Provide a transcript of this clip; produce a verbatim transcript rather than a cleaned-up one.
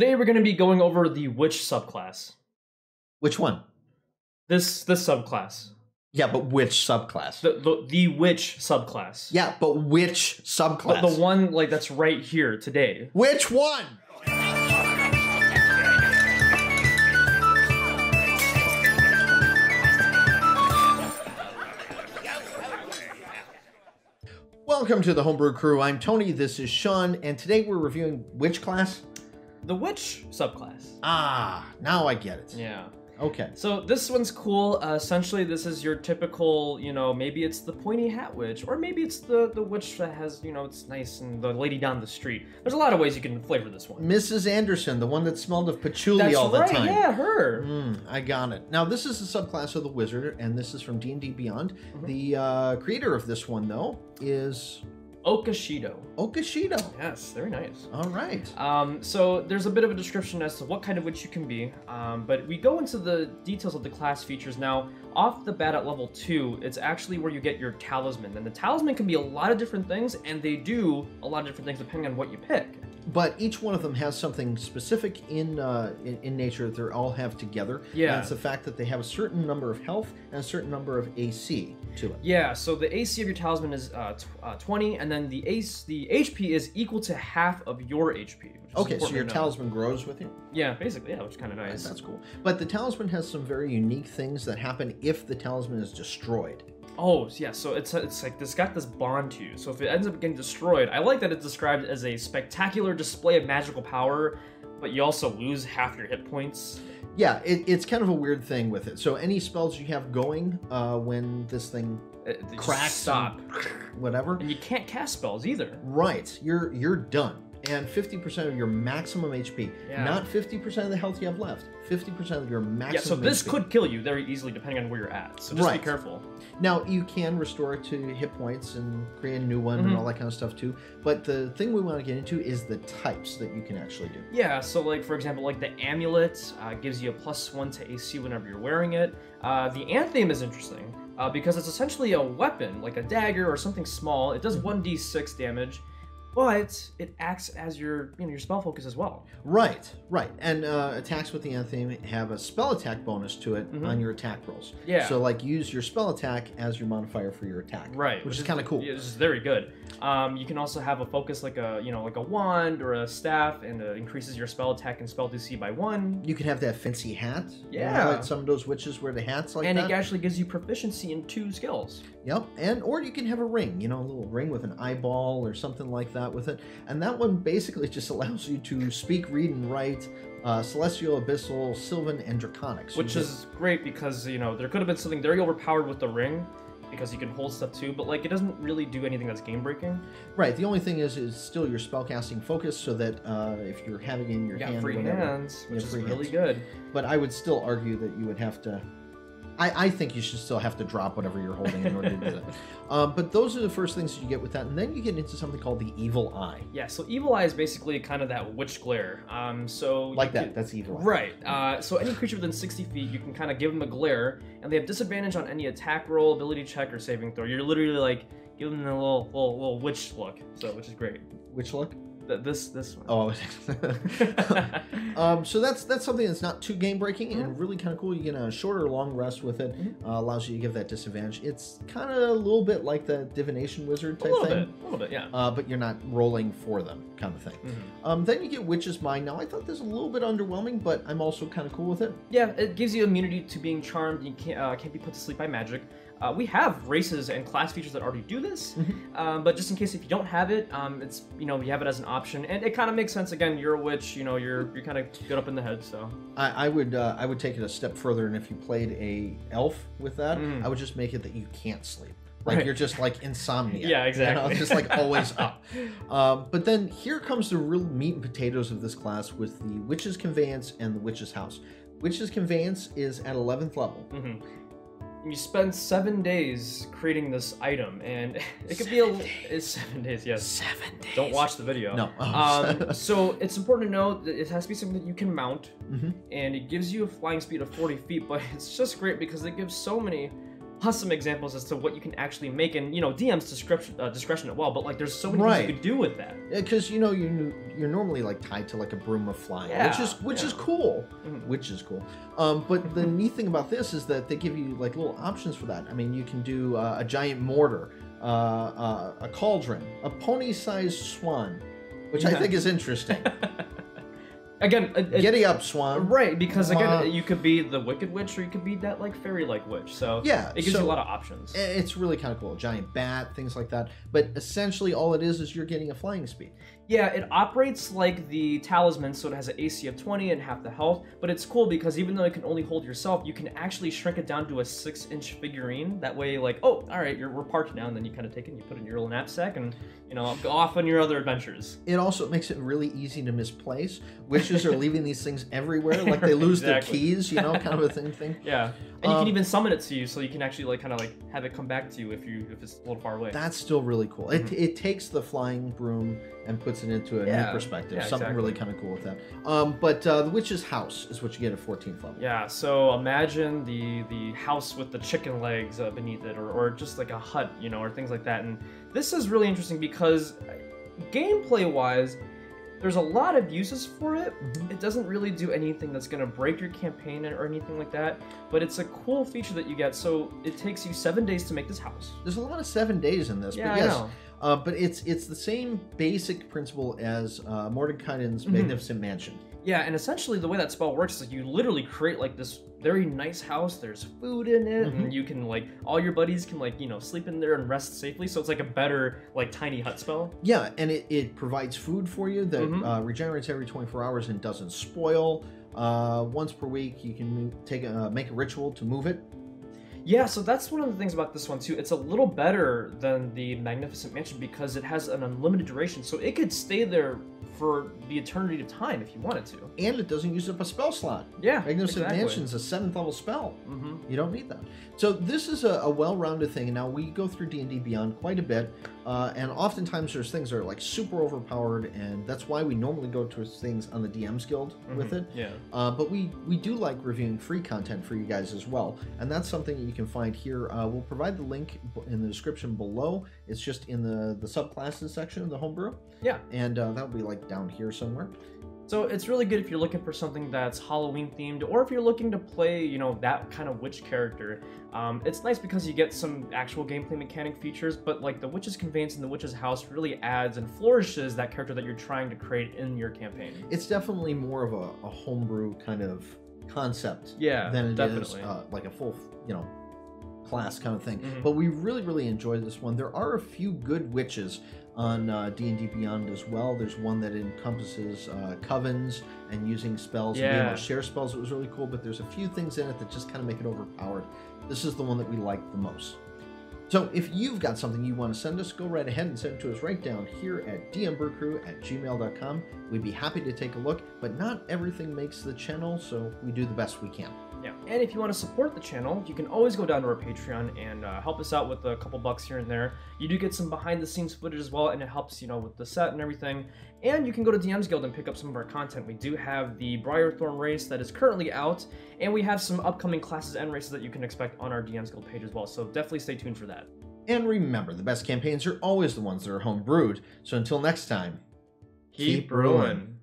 Today we're going to be going over the witch subclass. Which one? This this subclass. Yeah, but which subclass? The the, the witch subclass. Yeah, but which subclass? The, the one like that's right here today. Which one? Welcome to the Homebrew Crew. I'm Tony, this is Sean, and today we're reviewing which class? The witch subclass. Ah, now I get it. Yeah. Okay. So this one's cool. Uh, essentially, this is your typical, you know, maybe it's the pointy hat witch, or maybe it's the, the witch that has, you know, it's nice and the lady down the street. There's a lot of ways you can flavor this one. Missus Anderson, the one that smelled of patchouli That's all right, the time. Yeah, her. Mm, I got it. Now, this is the subclass of the wizard, and this is from D and D Beyond. Mm-hmm. The uh, creator of this one, though, is... Okashido. Okashido. Yes, very nice. All right. Um, so there's a bit of a description as to what kind of witch you can be, um, but we go into the details of the class features. Now, off the bat at level two, it's actually where you get your talisman, and the talisman can be a lot of different things, and they do a lot of different things depending on what you pick. But each one of them has something specific in uh, in, in nature that they all have together. Yeah. And it's the fact that they have a certain number of health and a certain number of A C to it. Yeah, so the A C of your talisman is uh, t uh, twenty, and then the A C, the H P is equal to half of your H P. Which is okay, so your talisman grows with you? Yeah, basically, yeah, which is kind of nice. That's cool. But the talisman has some very unique things that happen if the talisman is destroyed. Oh, yeah, so it's it's like it's got this bond to you. So if it ends up getting destroyed, I like that it's described as a spectacular display of magical power, but you also lose half your hit points. Yeah, it, it's kind of a weird thing with it. So any spells you have going uh, when this thing it, cracks, stop, and whatever. And you can't cast spells either. Right, you're, you're done. And fifty percent of your maximum H P. Yeah. Not fifty percent of the health you have left. fifty percent of your maximum H P. Yeah, so this H P could kill you very easily depending on where you're at. So just right. be careful. Now, you can restore it to hit points and create a new one mm-hmm. and all that kind of stuff too. But the thing we want to get into is the types that you can actually do. Yeah, so like, for example, like the amulet uh, gives you a plus one to A C whenever you're wearing it. Uh, the anthem is interesting uh, because it's essentially a weapon, like a dagger or something small. It does one d six damage. But it acts as your, you know, your spell focus as well. Right, right. And uh, attacks with the anthem have a spell attack bonus to it mm-hmm. on your attack rolls. Yeah. So like use your spell attack as your modifier for your attack. Right. Which, which is, is kind of cool. Yeah, it's very good. Um, you can also have a focus like a, you know, like a wand or a staff, and it increases your spell attack and spell D C by one. You can have that fancy hat. Yeah. You know, like some of those witches wear the hats like and that. And it actually gives you proficiency in two skills. Yep. And or you can have a ring, you know, a little ring with an eyeball or something like that. That with it, and that one basically just allows you to speak, read, and write uh, Celestial, Abyssal, Sylvan, and Draconic, so which is great because you know there could have been something very overpowered with the ring because you can hold stuff too, but like it doesn't really do anything that's game breaking. Right. The only thing is, is still your spellcasting focus, so that uh, if you're having it in your you hand, free whatever, hands, which is really hands. good. But I would still argue that you would have to. I, I think you should still have to drop whatever you're holding in order to do that. Um, but those are the first things that you get with that. And then you get into something called the evil eye. Yeah, so evil eye is basically kind of that witch glare. Um, so Like that, can, that's evil eye. Right. Uh, so any creature within sixty feet, you can kind of give them a glare. And they have disadvantage on any attack roll, ability check, or saving throw. You're literally like giving them a little, little, little witch look, so which is great. Witch look? This this one. Oh, um, so that's that's something that's not too game breaking mm-hmm. and really kind of cool. You get a short or long rest with it. Mm-hmm. uh, allows you to give that disadvantage. It's kind of a little bit like the divination wizard type a thing. Bit, a little bit, yeah. Uh, but you're not rolling for them, kind of thing. Mm-hmm. um, then you get Witch's Mind. Now I thought this was a little bit underwhelming, but I'm also kind of cool with it. Yeah, it gives you immunity to being charmed. You can't uh, can't be put to sleep by magic. Uh, we have races and class features that already do this, mm-hmm. um, but just in case if you don't have it, um, it's you know you have it as an option, and it kind of makes sense. Again, you're a witch, you know, you're you're kind of good up in the head. So I, I would uh, I would take it a step further, and if you played a elf with that, mm. I would just make it that you can't sleep. Like right. you're just like insomnia. Yeah, exactly. You know, just like always up. Um, but then here comes the real meat and potatoes of this class with the Witch's Conveyance and the Witch's House. Witch's Conveyance is at eleventh level. Mm-hmm. You spend seven days creating this item, and it could be a it's seven days. Yes, seven days. Don't watch the video. No. Um, so it's important to know that it has to be something that you can mount, mm-hmm. and it gives you a flying speed of forty feet. But it's just great because it gives so many plus some examples as to what you can actually make, and you know, D M's discretion uh, discretion as well. But like, there's so many right. things you could do with that. Yeah, because you know, you you're normally like tied to like a broom of flying, yeah. which is which yeah. is cool, mm-hmm. which is cool. Um, but the neat thing about this is that they give you like little options for that. I mean, you can do uh, a giant mortar, uh, uh, a cauldron, a pony-sized swan, which yeah. I think is interesting. Again, uh, giddy up, swan. Right, because again, uh, you could be the Wicked Witch, or you could be that like fairy-like witch. So yeah, it gives so you a lot of options. It's really kind of cool. A giant bat, things like that. But essentially, all it is is you're getting a flying speed. Yeah, it operates like the talisman, so it has an A C of twenty and half the health. But it's cool because even though it can only hold yourself, you can actually shrink it down to a six-inch figurine. That way, like, oh, all right, you're we're parked now, and then you kind of take it, and you put it in your little knapsack, and you know, go off on your other adventures. It also makes it really easy to misplace, which are leaving these things everywhere, like they lose exactly. their keys, you know, kind of a thing thing. Yeah, and um, you can even summon it to you, so you can actually like kind of like have it come back to you if you if it's a little far away. That's still really cool. Mm-hmm. It it takes the flying broom and puts it into a yeah. new perspective. Yeah, Something exactly. really kind of cool with that. Um, but uh, the witch's house is what you get at fourteenth level. Yeah. So imagine the the house with the chicken legs uh, beneath it, or or just like a hut, you know, or things like that. And this is really interesting because gameplay wise, there's a lot of uses for it. Mm-hmm. It doesn't really do anything that's going to break your campaign or anything like that, but it's a cool feature that you get. So it takes you seven days to make this house. There's a lot of seven days in this, yeah, but yes, I know. Uh, but it's it's the same basic principle as uh, Mordekainen's mm-hmm. Magnificent Mansion. Yeah, and essentially the way that spell works is you literally create like this very nice house. There's food in it, mm-hmm. and you can like all your buddies can like you know sleep in there and rest safely. So it's like a better like tiny hut spell. Yeah, and it, it provides food for you that mm-hmm. uh, regenerates every twenty-four hours and doesn't spoil. Uh, once per week, you can move, take a, uh, make a ritual to move it. Yeah, so that's one of the things about this one, too. It's a little better than the Magnificent Mansion because it has an unlimited duration, so it could stay there for the eternity of time if you wanted to. And it doesn't use up a spell slot. Yeah, Magnificent exactly. Mansion's a seventh level spell. Mm-hmm. You don't need that. So this is a, a well-rounded thing, and now we go through D and D Beyond quite a bit, uh, and oftentimes there's things that are like super overpowered, and that's why we normally go to things on the D Ms Guild mm-hmm. with it. Yeah. Uh, but we, we do like reviewing free content for you guys as well, and that's something that you can find here. Uh, we'll provide the link in the description below. It's just in the the subclasses section of the homebrew. Yeah, and uh, that'll be like down here somewhere. So it's really good if you're looking for something that's Halloween themed, or if you're looking to play, you know, that kind of witch character. Um, it's nice because you get some actual gameplay mechanic features, but like the witch's conveyance in the witch's house really adds and flourishes that character that you're trying to create in your campaign. It's definitely more of a, a homebrew kind of concept, yeah, than it definitely. is uh, like a full, you know, class kind of thing. Mm-hmm. But we really, really enjoyed this one. There are a few good witches on uh, D and D Beyond as well. There's one that encompasses uh, covens and using spells, yeah. being able to share spells. It was really cool, but there's a few things in it that just kind of make it overpowered. This is the one that we liked the most. So if you've got something you want to send us, go right ahead and send it to us right down here at d m brew crew at gmail dot com. We'd be happy to take a look, but not everything makes the channel, so we do the best we can. Yeah, and if you want to support the channel, you can always go down to our Patreon and uh, help us out with a couple bucks here and there. You do get some behind-the-scenes footage as well, and it helps, you know, with the set and everything. And you can go to D M's Guild and pick up some of our content. We do have the Briarthorn race that is currently out, and we have some upcoming classes and races that you can expect on our D M's Guild page as well, so definitely stay tuned for that. And remember, the best campaigns are always the ones that are home-brewed, so until next time, keep brewing.